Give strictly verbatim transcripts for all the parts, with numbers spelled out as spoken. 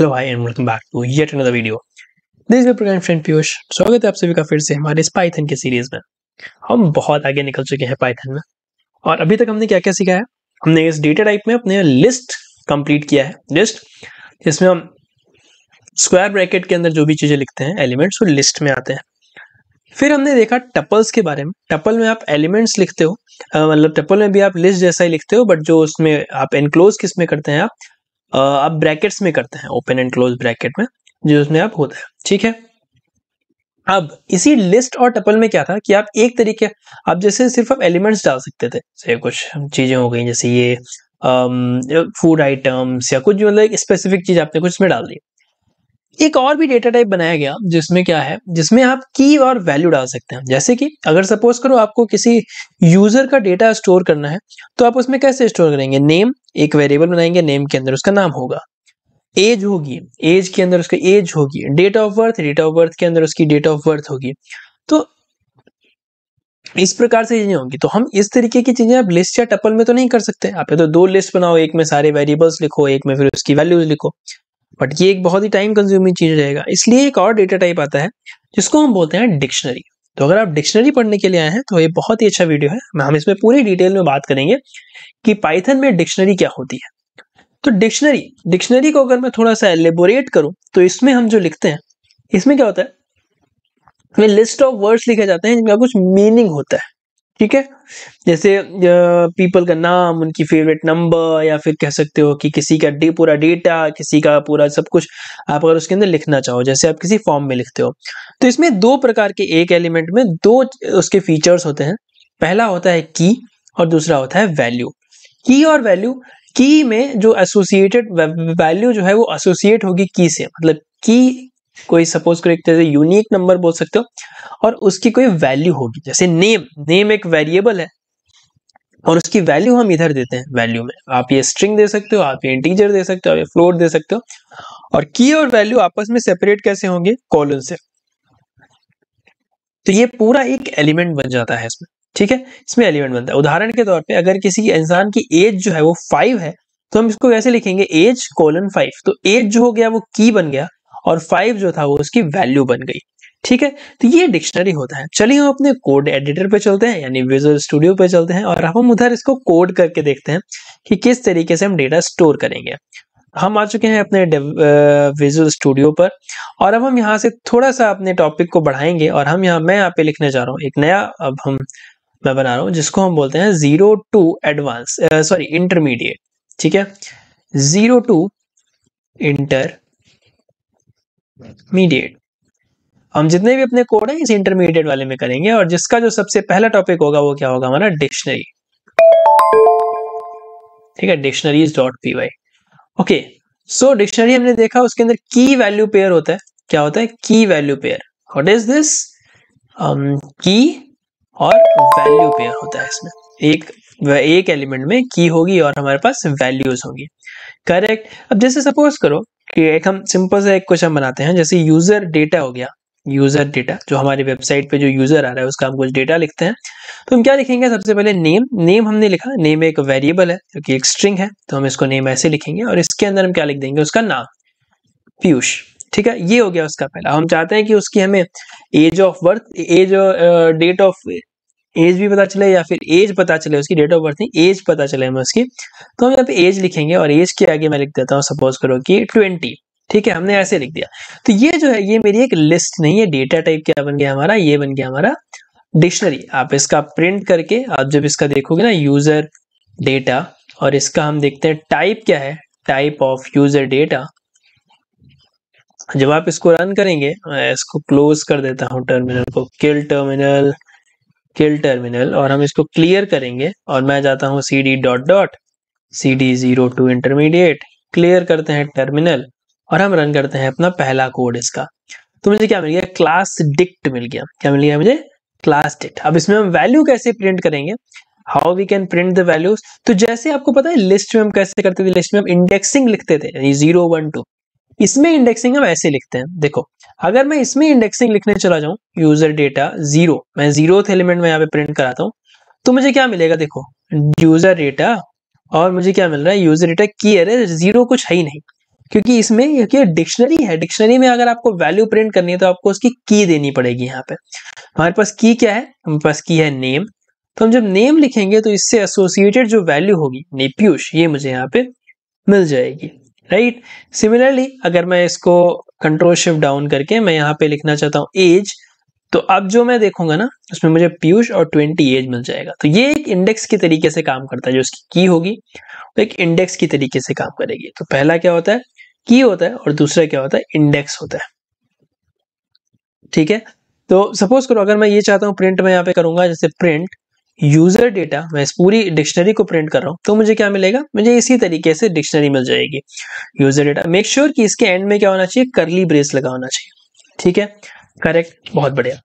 Hello hi and welcome back to yet another video. This is program friend Piyush. स्वागत है आप सभी का फिर से हमारे इस पाइथन के सीरीज में। हम बहुत आगे निकल चुके हैं पाइथन में, और अभी तक हमने क्या क्या सीखा है। हमने इस डेटा टाइप में अपने लिस्ट कंप्लीट किया है। लिस्ट, जिसमें हम स्क्वायर ब्रैकेट के अंदर जो भी चीज़ें लिखते हैं एलिमेंट्स, वो लिस्ट में आते हैं। फिर हमने देखा टपल्स के बारे में। टपल में आप एलिमेंट्स लिखते हो, मतलब टपल में भी आप लिस्ट जैसा ही लिखते हो, बट जो उसमें आप एनक्लोज किस में करते हैं, आप आप ब्रैकेट्स में करते हैं, ओपन एंड क्लोज ब्रैकेट में, जिसमें आप होता है। ठीक है, अब इसी लिस्ट और टपल में क्या था कि आप एक तरीके आप जैसे सिर्फ आप एलिमेंट्स डाल सकते थे, जैसे कुछ चीजें हो गई जैसे ये फूड आइटम्स या कुछ, मतलब एक स्पेसिफिक चीज आपने कुछ इसमें डाल दी। एक और भी डेटा टाइप बनाया गया जिसमें क्या है, जिसमें आप की और वैल्यू डाल सकते हैं। जैसे कि अगर सपोज करो आपको किसी यूजर का डेटा स्टोर करना है, तो आप उसमें कैसे स्टोर करेंगे। नेम एक वेरिएबल बनाएंगे, नेम के अंदर उसका नाम होगा, एज होगी, एज के अंदर उसका एज होगी, date of birth, date of birth के अंदर उसकी डेट ऑफ बर्थ होगी। तो इस प्रकार से चीजें होंगी। तो हम इस तरीके की चीजें आप लिस्ट या टपल में तो नहीं कर सकते। आप या तो दो लिस्ट बनाओ, एक में सारे वेरिएबल्स लिखो, एक में फिर उसकी वैल्यूज लिखो, बट ये एक बहुत ही टाइम कंज्यूमिंग चीज रहेगा। इसलिए एक और डेटा टाइप आता है जिसको हम बोलते हैं डिक्शनरी। तो अगर आप डिक्शनरी पढ़ने के लिए आए हैं तो ये बहुत ही अच्छा वीडियो है। हम इसमें पूरी डिटेल में बात करेंगे कि पाइथन में डिक्शनरी क्या होती है। तो डिक्शनरी डिक्शनरी को अगर मैं थोड़ा सा एलेबोरेट करूं तो इसमें हम जो लिखते हैं, इसमें क्या होता है, इसमें लिस्ट ऑफ वर्ड्स लिखे जाते हैं जिनका कुछ मीनिंग होता है। ठीक है, जैसे पीपल का नाम, उनकी फेवरेट नंबर, या फिर कह सकते हो कि किसी का डे पूरा डेटा, किसी का पूरा सब कुछ आप अगर उसके अंदर लिखना चाहो, जैसे आप किसी फॉर्म में लिखते हो। तो इसमें दो प्रकार के, एक एलिमेंट में दो उसके फीचर्स होते हैं। पहला होता है की और दूसरा होता है वैल्यू। की और वैल्यू, की में जो एसोसिएटेड वैल्यू जो है वो एसोसिएट होगी की से, मतलब की कोई सपोज करो एक तरह से यूनिक नंबर बोल सकते हो, और उसकी कोई वैल्यू होगी। जैसे नेम, नेम एक वेरिएबल है और उसकी वैल्यू हम इधर देते हैं। वैल्यू में आप ये स्ट्रिंग दे सकते हो, आप ये इंटीजर दे सकते हो, आप ये फ्लोट दे सकते हो। और की और वैल्यू आपस में सेपरेट कैसे होंगे, कॉलन से। तो ये पूरा एक एलिमेंट बन जाता है इसमें। ठीक है, इसमें एलिमेंट बनता है। उदाहरण के तौर पे अगर किसी इंसान की एज जो है वो फाइव है, तो हम इसको कैसे लिखेंगे, एज कॉलन फाइव। तो एज जो हो गया वो की बन गया और फाइव जो था वो उसकी वैल्यू बन गई। ठीक है, तो ये डिक्शनरी होता है। चलिए हम अपने कोड एडिटर पे चलते हैं, यानी विजुअल स्टूडियो पे चलते हैं, और हम उधर इसको कोड करके देखते हैं कि किस तरीके से हम डेटा स्टोर करेंगे। हम आ चुके हैं अपने विजुअल स्टूडियो पर, और अब हम यहाँ से थोड़ा सा अपने टॉपिक को बढ़ाएंगे, और हम यहाँ मैं यहाँ पे लिखने जा रहा हूँ एक नया, अब हम मैं बना रहा हूँ जिसको हम बोलते हैं zero to advance sorry intermediate. ठीक है, जीरो टू इंटर मीडिएट। हम जितने भी अपने कोड हैं इस इंटरमीडिएट वाले में करेंगे, और जिसका जो सबसे पहला टॉपिक होगा वो क्या होगा हमारा, डिक्शनरी। ठीक है, dictionaries dot P Y. Okay, so dictionary हमने देखा, उसके अंदर की वैल्यू पेयर होता है। क्या होता है, key value pair. What is this, key और वैल्यू पेयर होता है इसमें। एक एक एलिमेंट में की होगी और हमारे पास वैल्यूज होंगी। करेक्ट। अब जैसे सपोज करो कि एक हम सिंपल सा एक क्वेश्चन बनाते हैं, जैसे यूजर डेटा हो गया। यूजर डेटा जो हमारी वेबसाइट पे जो यूजर आ रहा है उसका हम कुछ डेटा लिखते हैं। तो हम क्या लिखेंगे, सबसे पहले नेम। नेम हमने लिखा, नेम एक वेरिएबल है जो कि एक स्ट्रिंग है, तो हम इसको नेम ऐसे लिखेंगे, और इसके अंदर हम क्या लिख देंगे, उसका नाम पीयूष। ठीक है, ये हो गया उसका पहला। हम चाहते हैं कि उसकी हमें age of birth, age date of age भी पता चले, या फिर एज पता चले उसकी, डेट ऑफ बर्थ नहीं, एज पता चले हमें उसकी। तो हम यहाँ पे एज लिखेंगे, और एज के आगे मैं लिख देता हूँ सपोज करो कि ट्वेंटी। ठीक है, हमने ऐसे लिख दिया। तो ये जो है, ये मेरी एक लिस्ट नहीं है, डेटा टाइप क्या बन गया हमारा, ये बन गया हमारा डिक्शनरी। आप इसका प्रिंट करके आप जब इसका देखोगे ना, यूजर डेटा, और इसका हम देखते हैं टाइप क्या है, टाइप ऑफ यूजर डेटा। जब आप इसको रन करेंगे, इसको क्लोज कर देता हूँ टर्मिनल को, किल टर्मिनल, किल टर्मिनल, और हम इसको क्लियर करेंगे, और मैं जाता हूँ C D dot dot C D zero to intermediate, clear करते हैं टर्मिनल, और हम रन करते हैं अपना पहला कोड इसका। तो मुझे क्या मिल गया, क्लास डिक्ट मिल गया। क्या मिल गया मुझे, क्लास डिक्ट। अब इसमें हम वैल्यू कैसे प्रिंट करेंगे, how we can print the values. तो जैसे आपको पता है लिस्ट में हम कैसे करते थे, लिस्ट में हम इंडेक्सिंग लिखते थे, जीरो वन टू। इसमें इंडेक्सिंग हम ऐसे लिखते हैं, देखो अगर मैं इसमें इंडेक्सिंग लिखने चला जाऊं, यूजर डेटा जीरो, मैं जीरोथ एलिमेंट में यहाँ पे प्रिंट कराता हूँ, तो मुझे क्या मिलेगा, देखो यूजर डेटा, और मुझे क्या मिल रहा है, यूजर डेटा की अरे, जीरो कुछ है ही नहीं। क्योंकि इसमें ये डिक्शनरी है, डिक्शनरी में अगर आपको वैल्यू प्रिंट करनी है तो आपको उसकी की देनी पड़ेगी। यहाँ पे हमारे पास की क्या है, हमारे पास की है नेम। तो हम जब नेम लिखेंगे तो इससे एसोसिएटेड जो वैल्यू होगी नेपीयूष, ये मुझे यहाँ पे मिल जाएगी, राइट। सिमिलरली अगर मैं इसको कंट्रोल शिफ्ट डाउन करके मैं यहाँ पे लिखना चाहता हूँ एज, तो अब जो मैं देखूंगा ना उसमें मुझे पीयूष और ट्वेंटी एज मिल जाएगा। तो ये एक इंडेक्स के तरीके से काम करता है, जो इसकी की होगी वो एक इंडेक्स की तरीके से काम करेगी। तो पहला क्या होता है, की होता है, और दूसरा क्या होता है, इंडेक्स होता है, ठीक है। तो सपोज करो अगर मैं ये चाहता हूँ प्रिंट, मैं यहाँ पे करूंगा जैसे प्रिंट यूजर डेटा, मैं इस पूरी डिक्शनरी को प्रिंट कर रहा हूँ, तो मुझे क्या मिलेगा, मुझे इसी तरीके से डिक्शनरी मिल जाएगी यूजर डेटा। मेक श्योर कि इसके एंड में क्या होना चाहिए, करली ब्रेस लगा होना चाहिए, ठीक है, करेक्ट, बहुत बढ़िया।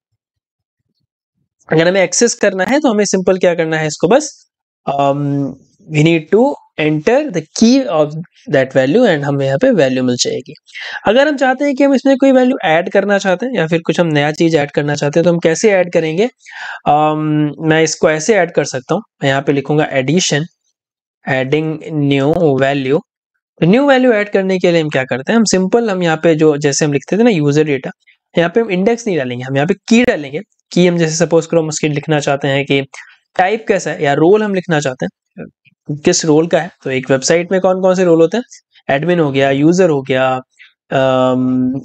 अगर हमें एक्सेस करना है तो हमें सिंपल क्या करना है, इसको बस we need to enter the key of that value and हमें यहाँ पे वैल्यू मिल जाएगी। अगर हम चाहते हैं कि हम इसमें कोई वैल्यू ऐड करना चाहते हैं या फिर कुछ हम नया चीज ऐड करना चाहते हैं, तो हम कैसे ऐड करेंगे, um, मैं इसको ऐसे ऐड कर सकता हूँ। मैं यहाँ पे लिखूंगा addition, adding new value. New value add करने के लिए हम क्या करते हैं, हम सिंपल हम यहाँ पे जो जैसे हम लिखते थे ना यूजर डेटा, यहाँ पे हम इंडेक्स नहीं डालेंगे, हम यहाँ पे की डालेंगे। की हम जैसे सपोज करो हम उसके लिखना चाहते हैं कि टाइप कैसा है या रोल हम लिखना चाहते हैं किस रोल का है। तो एक वेबसाइट में कौन कौन से रोल होते हैं, एडमिन हो गया, यूजर हो गया,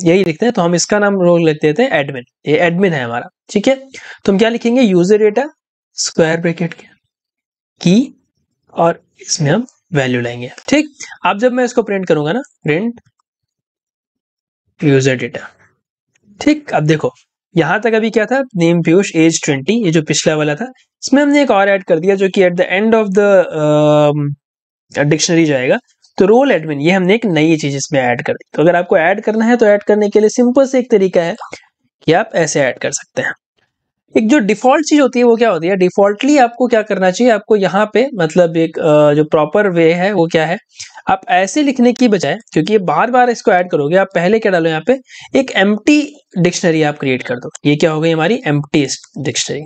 यही लिखते हैं, तो हम इसका नाम रोल लिख देते हैं एडमिन, ये एडमिन है हमारा, ठीक है। तो हम क्या लिखेंगे, यूजर डेटा स्क्वायर ब्रैकेट के की और इसमें हम वैल्यू लाएंगे, ठीक। अब जब मैं इसको प्रिंट करूंगा ना, प्रिंट यूजर डेटा, ठीक। अब देखो यहां तक अभी क्या था, नेम पीयूष, एज ट्वेंटी, ये जो पिछला वाला था, इसमें हमने एक और ऐड कर दिया जो कि at the end of the dictionary जाएगा। तो रोल एडमिन, ये हमने एक नई चीज इसमें ऐड कर दी। तो अगर आपको ऐड करना है तो ऐड करने के लिए सिंपल से एक तरीका है कि आप ऐसे ऐड कर सकते हैं। एक जो डिफॉल्ट चीज होती है वो क्या होती है, डिफॉल्टली आपको क्या करना चाहिए, आपको यहाँ पे मतलब एक जो प्रॉपर वे है वो क्या है, आप ऐसे लिखने की बजाय, क्योंकि ये बार बार इसको ऐड करोगे, आप पहले क्या डालो यहाँ पे, एक एम्प्टी डिक्शनरी आप क्रिएट कर दो। ये क्या हो गई हमारी एम्प्टी डिक्शनरी,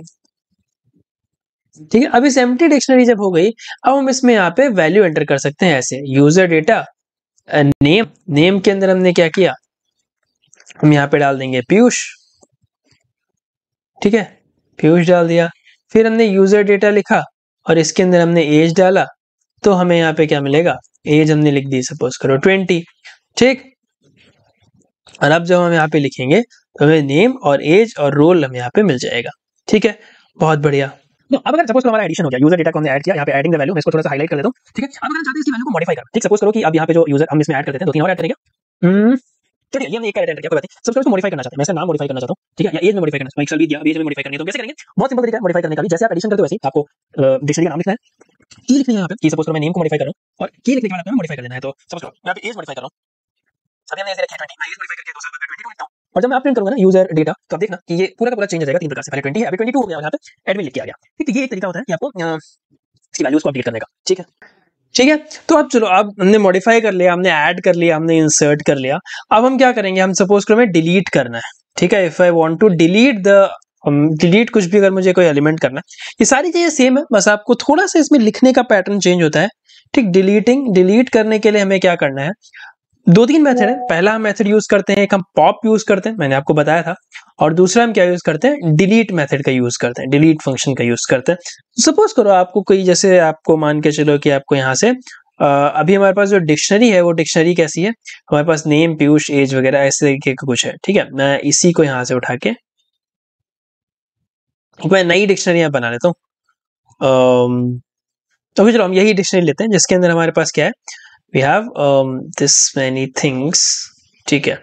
ठीक है। अब इस एम्प्टी डिक्शनरी जब हो गई, अब हम इसमें यहाँ पे वैल्यू एंटर कर सकते हैं ऐसे, यूजर डेटा नेम, नेम के अंदर हमने क्या किया, हम यहाँ पे डाल देंगे पीयूष, ठीक है, पीयूष डाल दिया। फिर हमने यूजर डेटा लिखा और इसके अंदर हमने एज डाला, तो हमें यहाँ पे क्या मिलेगा, एज हमने लिख दी सपोज करो ट्वेंटी, ठीक। और अब जब हम यहाँ पे लिखेंगे तो हमें नेम और एज और रोल हमें यहाँ पे मिल जाएगा, ठीक है, बहुत बढ़िया। तो अब अगर सपोज करो हमारा एडिशन हो गया, यूजर डेटा को हमने ऐड किया, यहाँ पे एडिंग द वैल्यू, मैं इसको थोड़ा सा हाईलाइट कर देता हूँ, ठीक है। अब अगर हम चाहते हैं इसकी वैल्यू को मॉडिफाई करना, ठीक, सपोज करो कि अब यहाँ पे जो यूजर हम इसमें ऐड कर देते हैं, दो तीन और ऐड करेंगे, चलिए ये हमने एक का एडिट किया, कोई बात नहीं, सबको इसको मॉडिफाई करना चाहते हैं, मैं इसका नाम मॉडिफाई करना चाहता हूं, ठीक है, या एज में मॉडिफाई करना, मैं एक्चुअली दिया एज में मॉडिफाई करनी है, तो कैसे करेंगे, बहुत सिंपल तरीका है मॉडिफाई करने का भी, जैसे आप एडिशन करते हो वैसे ही आपको डिक्शनरी का नाम लिखना है, की लिखनी है यहां पे, की सपोज करो मैं नेम को मॉडिफाई कर रहा हूं और की लिखने के बाद मैं मॉडिफाई कर देना है। तो सपोज करो मैं अभी एज मॉडिफाई कर रहा हूं, सभी हमने ऐसे रखी है, मैं एज मॉडिफाई करके दो साल का ट्वेंटी लिखता हूं, और जब मैं आप प्रिंट करूंगा ना यूजर डेटा, तो आप देखना कि ये पूरा का पूरा चेंज हो जाएगा, तीन प्रकार से, पहले ट्वेंटी है, अभी ट्वेंटी टू हो गया, यहां पे एडमिन लिख के आ गया, ठीक है। ये एक तरीका होता है कि आपको इसकी वैल्यूज को अपडेट करने का, ठीक है, ठीक है। तो अब चलो, अब हमने मॉडिफाई कर लिया, हमने ऐड कर लिया, हमने इंसर्ट कर लिया, अब हम क्या करेंगे, हम सपोज करो हमें डिलीट करना है, ठीक है। If I want to delete the delete कुछ भी, अगर मुझे कोई एलिमेंट करना है, ये सारी चीजें सेम है, बस आपको थोड़ा सा इसमें लिखने का पैटर्न चेंज होता है, ठीक। डिलीटिंग, डिलीट करने के लिए हमें क्या करना है, दो तीन मेथड है। पहला हम मेथड यूज करते हैं, एक हम पॉप यूज करते हैं, मैंने आपको बताया था, और दूसरा हम क्या यूज करते हैं, डिलीट मेथड का यूज करते हैं, डिलीट फंक्शन का यूज करते हैं। सपोज करो आपको कोई, जैसे आपको मान के चलो कि आपको यहाँ से आ, अभी हमारे पास जो डिक्शनरी है वो डिक्शनरी कैसी है, हमारे पास नेम पीयूष एज वगैरह ऐसे तरीके का कुछ है, ठीक है। मैं इसी को यहाँ से उठा के मैं नई डिक्शनरी यहाँ बना लेता हूँ। तो चलो हम यही डिक्शनरी लेते हैं जिसके अंदर हमारे पास क्या है, we have this many things, ठीक है।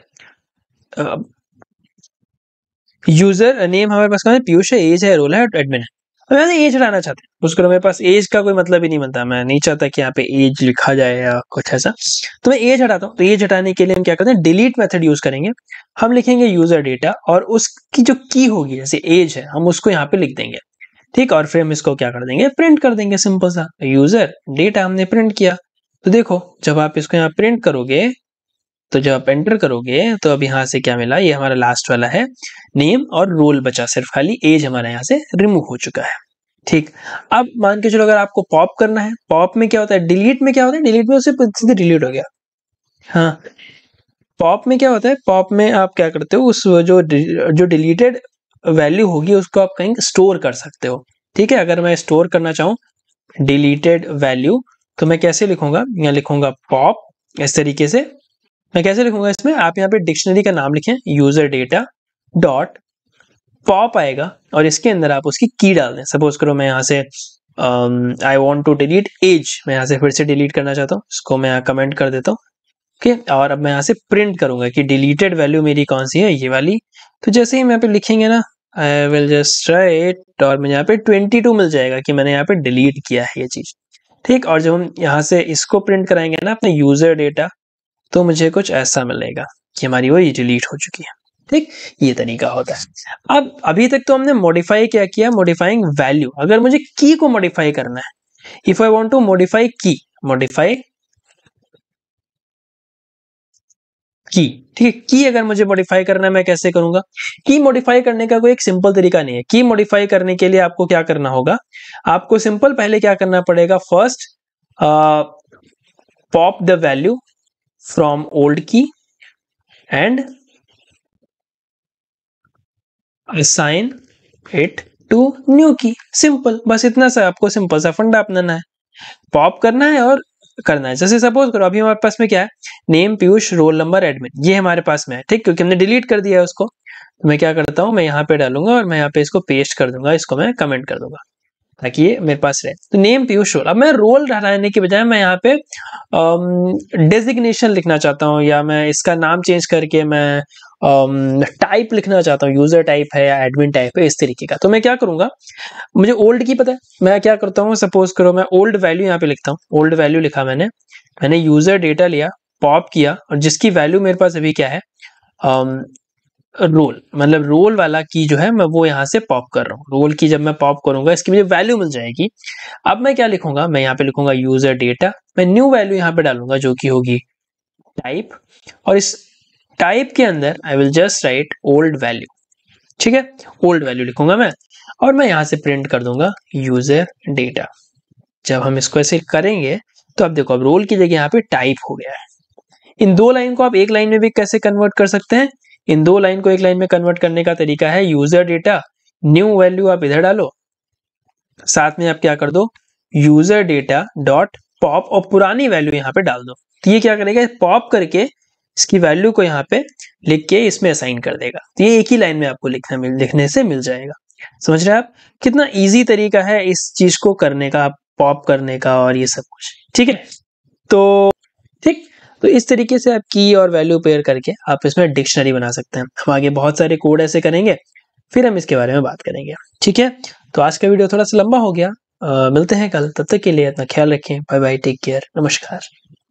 यूजर नेम हमारे पास कौन है, पीयूष है, एज है, रोल है, एडमिन है। अब यहाँ एज हटाना चाहते हैं, उसको मेरे पास एज का कोई मतलब ही नहीं बनता, मैं नहीं चाहता कि यहाँ पे एज लिखा जाए या कुछ ऐसा, तो मैं एज हटाता हूँ। तो एज हटाने के लिए हम क्या करते हैं, डिलीट मेथड यूज करेंगे। हम लिखेंगे यूजर डेटा और उसकी जो की होगी जैसे एज है, हम उसको यहाँ पे लिख देंगे, ठीक। और फिर हम इसको क्या कर देंगे, प्रिंट कर देंगे, सिंपल सा। यूजर डेटा हमने प्रिंट किया, तो देखो जब आप इसको यहाँ प्रिंट करोगे, तो जब आप एंटर करोगे, तो अब यहाँ से क्या मिला, ये हमारा लास्ट वाला है, नेम और रोल बचा, सिर्फ खाली एज हमारा यहाँ से रिमूव हो चुका है, ठीक। अब मान के चलो अगर आपको पॉप करना है, पॉप में क्या होता है, डिलीट में क्या होता है, डिलीट में उसे सीधे डिलीट हो गया, हाँ, पॉप में क्या होता है, पॉप में आप क्या करते हो, उस जो जो डिलीटेड वैल्यू होगी उसको आप कहीं स्टोर कर सकते हो। ठीक है, अगर मैं स्टोर करना चाहूँ डिलीटेड वैल्यू तो मैं कैसे लिखूंगा, मैं लिखूंगा पॉप इस तरीके से। मैं कैसे लिखूंगा इसमें, आप यहाँ पे डिक्शनरी का नाम लिखें, यूजर डेटा डॉट पॉप आएगा और इसके अंदर आप उसकी की डाल दें। सपोज करो मैं यहाँ से I want to delete age, मैं यहाँ से फिर से डिलीट करना चाहता हूँ, इसको मैं यहाँ कमेंट कर देता हूँ। ओके, और अब मैं यहाँ से प्रिंट करूंगा कि डिलीटेड वैल्यू मेरी कौन सी है, ये वाली। तो जैसे ही मैं यहाँ पे लिखेंगे ना आई विल जस्ट राइट, और मुझे यहाँ पे ट्वेंटी टू मिल जाएगा कि मैंने यहाँ पे डिलीट किया है ये चीज। ठीक, और जब हम यहाँ से इसको प्रिंट कराएंगे ना अपने यूजर डेटा तो मुझे कुछ ऐसा मिलेगा कि हमारी वो ये डिलीट हो चुकी है। ठीक, ये तरीका होता है। अब अभी तक तो हमने मॉडिफाई क्या किया, मॉडिफाइंग वैल्यू। अगर मुझे की को मॉडिफाई करना है, if I want to modify key, modify key, ठीक है, की अगर मुझे मॉडिफाई करना है मैं कैसे करूंगा। की मॉडिफाई करने का कोई एक सिंपल तरीका नहीं है। की मॉडिफाई करने के लिए आपको क्या करना होगा, आपको सिंपल पहले क्या करना पड़ेगा, first pop the value from old key and assign it to new key. Simple, बस इतना सा आपको सिंपल सा फंडा अपनाना है, पॉप करना है और करना है। जैसे सपोज करो अभी हमारे पास में क्या है, name Piyush roll number admin, ये हमारे पास में है। ठीक, क्योंकि हमने डिलीट कर दिया है उसको। तो मैं क्या करता हूँ, मैं यहाँ पे डालूंगा और मैं यहाँ पे इसको पेस्ट कर दूंगा, इसको मैं कमेंट कर दूंगा ताकि ये मेरे पास रहे। तो नेम पीयूष रोल, अब मैं रोल हटाने के बजाय मैं यहाँ पे डेजिग्नेशन लिखना चाहता हूँ, या मैं इसका नाम चेंज करके मैं टाइप लिखना चाहता हूँ, यूजर टाइप है या एडमिन टाइप है, इस तरीके का। तो मैं क्या करूंगा, मुझे ओल्ड की पता है, मैं क्या करता हूँ, सपोज करो मैं ओल्ड वैल्यू यहाँ पे लिखता हूँ। ओल्ड वैल्यू लिखा मैंने, मैंने यूजर डेटा लिया, पॉप किया, और जिसकी वैल्यू मेरे पास अभी क्या है, रोल, मतलब रोल वाला की जो है मैं वो यहाँ से पॉप कर रहा हूँ। रोल की जब मैं पॉप करूंगा इसकी मुझे वैल्यू मिल जाएगी। अब मैं क्या लिखूंगा, मैं यहाँ पे लिखूंगा यूजर डेटा, मैं न्यू वैल्यू यहाँ पे डालूंगा जो कि होगी टाइप, और इस टाइप के अंदर I will just write old value. ठीक है, ओल्ड वैल्यू लिखूंगा मैं, और मैं यहाँ से प्रिंट कर दूंगा यूजर डेटा। जब हम इसको ऐसे करेंगे तो आप देखो अब रोल की जगह यहाँ पे टाइप हो गया है। इन दो लाइन को आप एक लाइन में भी कैसे कन्वर्ट कर सकते हैं, इन दो लाइन को एक लाइन में कन्वर्ट करने का तरीका है, यूजर डेटा न्यू वैल्यू आप इधर डालो, साथ में आप क्या कर दो यूजर डेटा डॉट पॉप और पुरानी वैल्यू यहाँ पे डाल दो। ये क्या करेगा, पॉप करके इसकी वैल्यू को यहाँ पे लिख के इसमें असाइन कर देगा। तो ये एक ही लाइन में आपको लिखना मिल लिखने से मिल जाएगा। समझ रहे हैं आप, कितना इजी तरीका है इस चीज को करने का, पॉप करने का और ये सब कुछ। ठीक है, तो ठीक, तो इस तरीके से आप की और वैल्यू पेयर करके आप इसमें डिक्शनरी बना सकते हैं। हम आगे बहुत सारे कोड ऐसे करेंगे, फिर हम इसके बारे में बात करेंगे। ठीक है, तो आज का वीडियो थोड़ा सा लंबा हो गया, आ, मिलते हैं कल, तब तक के लिए अपना ख्याल रखें। बाय बाय, टेक केयर, नमस्कार।